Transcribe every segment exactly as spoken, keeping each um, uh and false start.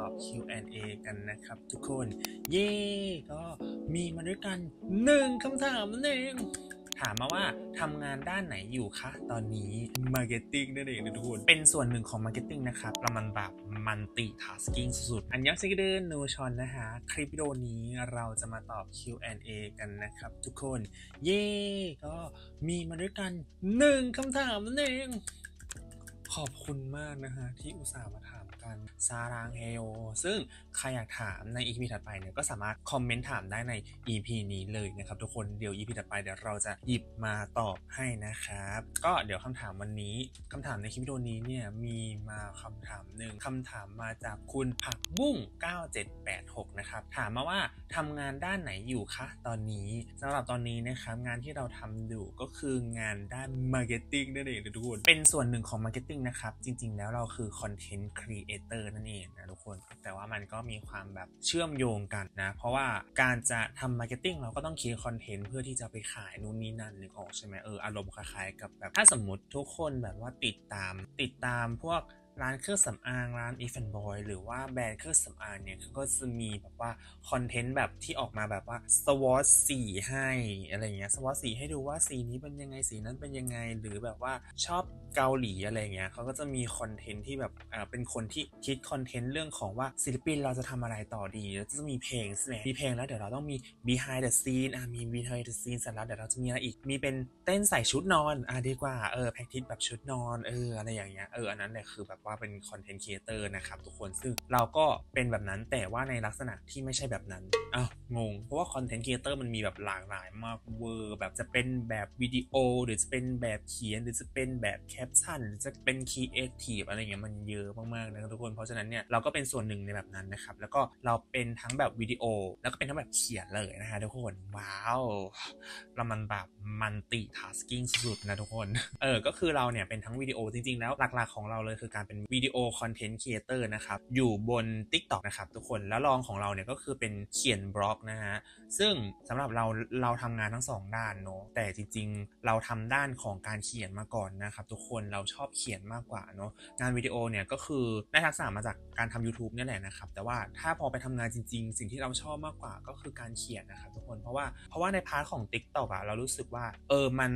ตอบ คิว แอนด์ เอ กันนะครับทุกคนเย่ก็มีมาด้วยกันหนึ่งคำถามนั่นเองถามมาว่าทำงานด้านไหนอยู่คะตอนนี้ Marketing นั่นเองนะทุกคนเป็นส่วนหนึ่งของ Marketing นะครับแล้วมันแบบ Multitasking สุดๆอันยักษ์ซิกเดอร์โนชอนนะฮะคลิปวิดีโอนี้เราจะมาตอบ คิว แอนด์ เอ กันนะครับทุกคนเย่ก็มีมาด้วยกันหนึ่งคำถามนั่นเองขอบคุณมากนะฮะที่อุตส่าห์มาถามกันซารางเฮโอซึ่งใครอยากถามใน อี พี ถัดไปเนี่ยก็สามารถคอมเมนต์ถามได้ใน อี พี นี้เลยนะครับทุกคนเดี๋ยว อี พี ถัดไปเดี๋ยวเราจะหยิบมาตอบให้นะครับก็เดี๋ยวคำถามวันนี้คำถามในคลิปวิดีโอนี้เนี่ยมีมาคำถามหนึ่งคำถามมาจากคุณผักบุ้งเก้าเจ็ดแปดหกนะครับถามมาว่าทำงานด้านไหนอยู่คะตอนนี้สำหรับตอนนี้นะครับงานที่เราทำอยู่ก็คืองานด้าน Marketing นั่นเองทุกคนเป็นส่วนหนึ่งของ Marketingนะครับจริงๆแล้วเราคือคอนเทนต์ครีเอเตอร์นั่นเองนะทุกคนแต่ว่ามันก็มีความแบบเชื่อมโยงกันนะเพราะว่าการจะทำมาร์เก็ตติ้งเราก็ต้องคิดคอนเทนต์เพื่อที่จะไปขายนู่นนี่นั่นนึกออกใช่ไหมเอออารมณ์คล้ายๆกับแบบถ้าสมมติทุกคนแบบว่าติดตามติดตามพวกร้านเครื่องสำอางร้านอีฟแอนด์บอยหรือว่าแบรนด์เครื่องสำอางเนี่ยก็จะมีแบบว่าคอนเทนต์แบบที่ออกมาแบบว่าสวอตสีให้อะไรเงี้ยสวอตสีให้ดูว่าสีนี้เป็นยังไงสีนั้นเป็นยังไงหรือแบบว่าชอบเกาหลีอะไรเงี้ยเขาก็จะมีคอนเทนต์ที่แบบอ่าเป็นคนที่คิดคอนเทนต์เรื่องของว่าศิลปินเราจะทำอะไรต่อดีแล้วจะมีเพลงใช่ไหมมีเพลงแล้วเดี๋ยวเราต้องมี behind the scene อ่ะมี behind the scene เสร็จแล้วเดี๋ยวเราจะมีอะไรอีกมีเป็นเต้นใส่ชุดนอนอ่ะดีกว่าเออแพ็กทิสแบบชุดนอนเอออะไรอย่างเงี้ยเอออันนั้นแหละคือแบบว่าเป็นคอนเทนต์ครีเอเตอร์นะครับทุกคนซึ่งเราก็เป็นแบบนั้นแต่ว่าในลักษณะที่ไม่ใช่แบบนั้นอ้าวงงเพราะว่าคอนเทนต์ครีเอเตอร์มันมีแบบหลากหลายมากเวอร์แบบจะเป็นแบบวิดีโอหรือจะเป็นแบบเขียนหรือจะเป็นแบบแคปชั่นหรือจะเป็นครีเอทีฟอะไรเงี้ยมันเยอะมากๆนะครับทุกคนเพราะฉะนั้นเนี่ยเราก็เป็นส่วนหนึ่งในแบบนั้นนะครับแล้วก็เราเป็นทั้งแบบวิดีโอแล้วก็เป็นทั้งแบบเขียนเลยนะฮะทุกคนว้าวเรามันแบบมัลติทาสกิ้งสุดๆนะทุกคนเออก็คือเราเนี่ยเป็นทั้งวิดีโอจริงๆแล้วหลักๆของเราเลยคือการเป็นวิดีโอคอนเทนต์ครีเอเตอร์นะครับอยู่บน TikTok นะครับทุกคนแล้วรองของเราเนี่ยก็คือเป็นเขียนบล็อกนะฮะซึ่งสำหรับเราเราทำงานทั้งสองด้านเนาะแต่จริงๆเราทำด้านของการเขียนมาก่อนนะครับทุกคนเราชอบเขียนมากกว่าเนาะงานวิดีโอเนี่ยก็คือได้ทักษะมาจากการทำ YouTube นี่แหละนะครับแต่ว่าถ้าพอไปทำงานจริงๆสิ่งที่เราชอบมากกว่าก็คือการเขียนนะครับทุกคนเพราะว่าเพราะว่าในพาร์ทของ TikTok อะเรารู้สึกว่าเออมัน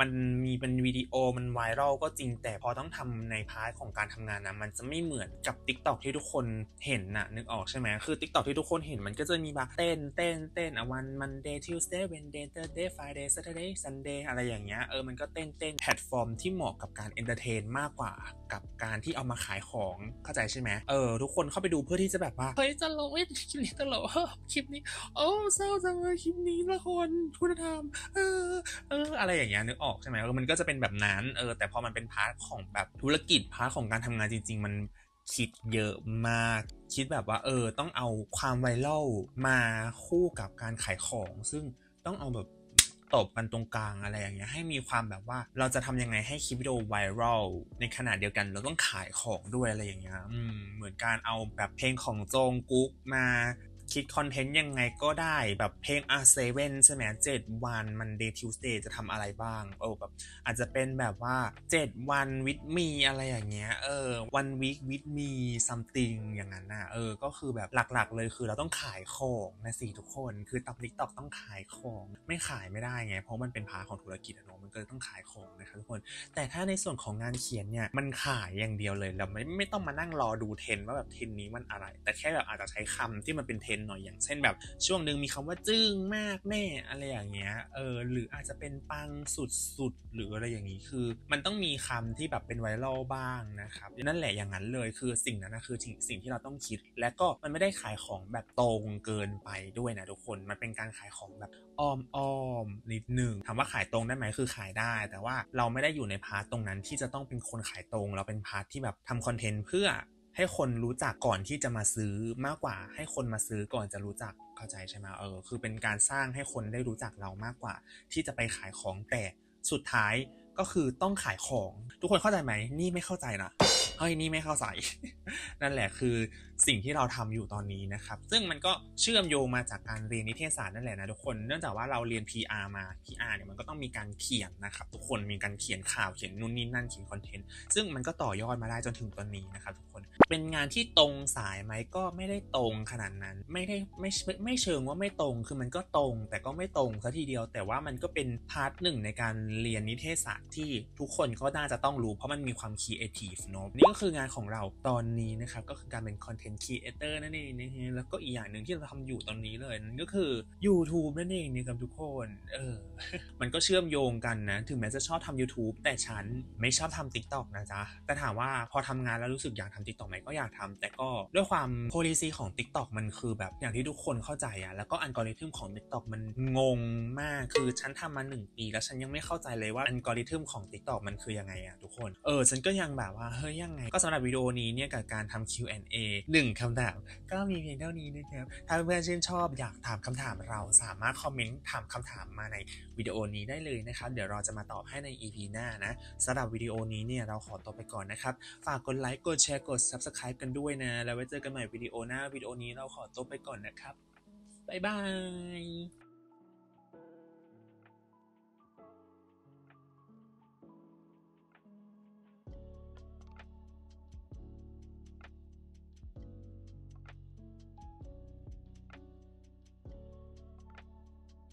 มันมีเป็นวิดีโอมันไวรัลก็จริงแต่พอต้องทำในพาร์ทของการทำงานนะมันจะไม่เหมือนกับ TikTok ที่ทุกคนเห็นนะนึกออกใช่ไหมคือ TikTok ที่ทุกคนเห็นมันก็จะมีแบบเต้นเต้นเต้นอ่ะวัน Monday Tuesday Wednesday Thursday Friday Saturday Sunday อะไรอย่างเงี้ยเออมันก็เต้นเต้นแพลตฟอร์มที่เหมาะกับการเอนเตอร์เทนมากกว่ากับการที่เอามาขายของเข้าใจใช่ไหมเออทุกคนเข้าไปดูเพื่อที่จะแบบว่าเฮ้ยตลกเอ้ยคลิปนี้ตลกคลิปนี้โอ้เศร้าจังเลยคลิปนี้ละครคุณธรรมเออเอออะไรอย่างเงี้ยนึกออกใช่ไหมมันก็จะเป็นแบบนั้นเออแต่พอมันเป็นพาร์ทของแบบธุรกิจพาร์ทของการทำงานจริงๆมันคิดเยอะมากคิดแบบว่าเออต้องเอาความไวรัลมาคู่กับการขายของซึ่งต้องเอาแบบตบกันตรงกลางอะไรอย่างเงี้ยให้มีความแบบว่าเราจะทำยังไงให้คลิปวิดีโอไวรัลในขณะเดียวกันเราต้องขายของด้วยอะไรอย่างเงี้ยอืมเหมือนการเอาแบบเพลงของโจงกุ๊กมาคิดคอนเทนต์ยังไงก็ได้แบบเพลง อาร์ เซเว่น ใช่ไหมเจ็ดวัน Monday Tuesday จะทำอะไรบ้างเออแบบอาจจะเป็นแบบว่าเจ็ดวัน with me อะไรอย่างเงี้ยเออ one week with me something อย่างนั้นนะเออก็คือแบบหลักๆเลยคือเราต้องขายของนะสิทุกคนคือตับ TikTok ต้องขายของไม่ขายไม่ได้ไงเพราะมันเป็นพาร์ทของธุรกิจเนาะมันก็ต้องขายของนะครับทุกคนแต่ถ้าในส่วนของงานเขียนเนี่ยมันขายอย่างเดียวเลยเราไม่ไม่ต้องมานั่งรอดูเทรนว่าแบบเทรนนี้มันอะไรแต่แค่แบบอาจจะใช้คำที่มันเป็นเทรนหน่อยอย่างเช่นแบบช่วงนึงมีคำว่าจึ้งมากแม่อะไรอย่างเงี้ยเออหรืออาจจะเป็นปังสุดๆหรืออะไรอย่างนี้คือมันต้องมีคำที่แบบเป็นไวรัลบ้างนะครับนั่นแหละอย่างนั้นเลยคือสิ่งนั้นนะคือสิ่งที่เราต้องคิดและก็มันไม่ได้ขายของแบบตรงเกินไปด้วยนะทุกคนมันเป็นการขายของแบบอ้อมอ้อมนิดหนึ่งถามว่าขายตรงได้ไหมคือขายได้แต่ว่าเราไม่ได้อยู่ในพาร์ตตรงนั้นที่จะต้องเป็นคนขายตรงเราเป็นพาร์ตที่แบบทำคอนเทนต์เพื่อให้คนรู้จักก่อนที่จะมาซื้อมากกว่าให้คนมาซื้อก่อนจะรู้จักเข้าใจใช่ไหมเออคือเป็นการสร้างให้คนได้รู้จักเรามากกว่าที่จะไปขายของแต่สุดท้ายก็คือต้องขายของทุกคนเข้าใจไหมนี่ไม่เข้าใจนะ เฮ้ยนี่ไม่เข้าใจนั่นแหละคือสิ่งที่เราทำอยู่ตอนนี้นะครับซึ่งมันก็เชื่อมโยงมาจากการเรียนนิเทศศาสตร์นั่นแหละนะทุกคนเนื่องจากว่าเราเรียน พี อาร์ มา พี อาร์ เนี่ยมันก็ต้องมีการเขียนนะครับทุกคนมีการเขียนข่าวเขียนนู่นนี่นั่นเขียนคอนเทนต์ซึ่งมันก็ต่อยอดมาได้จนถึงตอนนี้นะครับทุกคนเป็นงานที่ตรงสายไหมก็ไม่ได้ตรงขนาดนั้นไม่ได้ไม่ไม่เชิงว่าไม่ตรงคือมันก็ตรงแต่ก็ไม่ตรงซะทีเดียวแต่ว่ามันก็เป็นพาร์ทหนึ่งในการเรียนนิเทศศาสตร์ที่ทุกคนก็น่าจะต้องรู้เพราะมันมีความครีเอทีฟเนาะนี่ก็คืองานของเราตอนนี้นะครับก็คือการเป็นคอนเทนต์ครีเอเตอร์นั่นเองนะฮะแล้วก็อีกอย่างหนึ่งที่เราทำอยู่ตอนนี้เลยนั่นก็คือ YouTube นั่นเองนะครับทุกคนเออมันก็เชื่อมโยงกันนะถึงแม้จะชอบทำ YouTube แต่ฉันไม่ชอบทำ TikTok นะจ๊ะแต่ถามว่าพอทำงานแล้วรู้สึกอยากทำ TikTok ไหมก็อยากทำแต่ก็ด้วยความโพลิซีของ TikTok มันคือแบบอย่างที่ทุกคนเข้าใจอะแล้วก็อัลกอริทึมของ TikTok มันงงมากคือฉันทำมาหนึ่งปีแล้วฉันยังไม่เข้าใจเลยว่าอัลกอริทึมของ TikTok มันคือยังไงอะทุกคนเออฉันก็ยังแบบว่าเฮ้ยยังไงก็สำหรับวิดีโอนี้เนี่ยกับการทำ คิว แอนด์ เอ หนึ่ง คำถามก็มีเพียงเท่านี้นะครับถ้าเพื่อนๆชื่นชอบอยากถามคำถามเราสามารถคอมเมนต์ถามคำถามมาในวิดีโอนี้ได้เลยนะครับเดี๋ยวเราจะมาตอบให้ใน อี พี หน้านะสำหรับวิดีโอนี้เนี่ยเราขอตัวไปก่อนนะครับฝากกดไลค์กดแชร์กด ซับสไครบ์ กันด้วยนะแล้วไว้เจอกันใหม่วิดีโอหน้าวิดีโอนี้เราขอตัวไปก่อนนะครับบ๊ายบาย